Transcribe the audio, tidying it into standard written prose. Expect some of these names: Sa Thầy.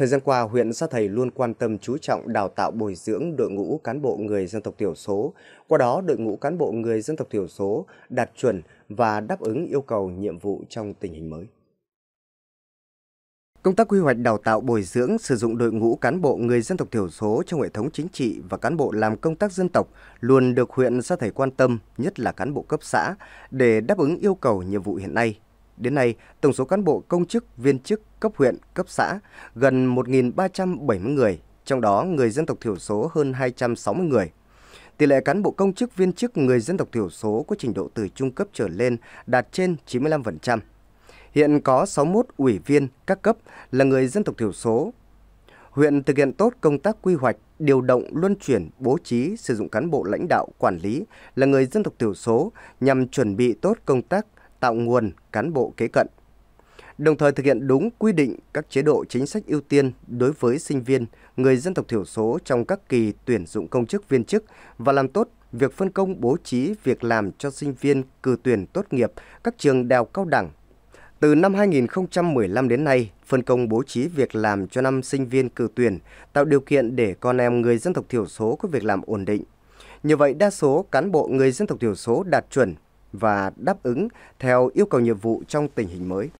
Thời gian qua, huyện Sa Thầy luôn quan tâm chú trọng đào tạo bồi dưỡng đội ngũ cán bộ người dân tộc thiểu số. Qua đó, đội ngũ cán bộ người dân tộc thiểu số đạt chuẩn và đáp ứng yêu cầu nhiệm vụ trong tình hình mới. Công tác quy hoạch đào tạo bồi dưỡng sử dụng đội ngũ cán bộ người dân tộc thiểu số trong hệ thống chính trị và cán bộ làm công tác dân tộc luôn được huyện Sa Thầy quan tâm, nhất là cán bộ cấp xã, để đáp ứng yêu cầu nhiệm vụ hiện nay. Đến nay, tổng số cán bộ công chức, viên chức cấp huyện, cấp xã gần 1.370 người, trong đó người dân tộc thiểu số hơn 260 người. Tỷ lệ cán bộ công chức, viên chức người dân tộc thiểu số có trình độ từ trung cấp trở lên đạt trên 95%. Hiện có 61 ủy viên các cấp là người dân tộc thiểu số. Huyện thực hiện tốt công tác quy hoạch, điều động, luân chuyển, bố trí, sử dụng cán bộ lãnh đạo, quản lý là người dân tộc thiểu số nhằm chuẩn bị tốt công tác tạo nguồn cán bộ kế cận. Đồng thời thực hiện đúng quy định các chế độ chính sách ưu tiên đối với sinh viên, người dân tộc thiểu số trong các kỳ tuyển dụng công chức viên chức và làm tốt việc phân công bố trí việc làm cho sinh viên cử tuyển tốt nghiệp các trường đại học cao đẳng. Từ năm 2015 đến nay, phân công bố trí việc làm cho 5 sinh viên cử tuyển, tạo điều kiện để con em người dân tộc thiểu số có việc làm ổn định. Như vậy, đa số cán bộ người dân tộc thiểu số đạt chuẩn và đáp ứng theo yêu cầu nhiệm vụ trong tình hình mới.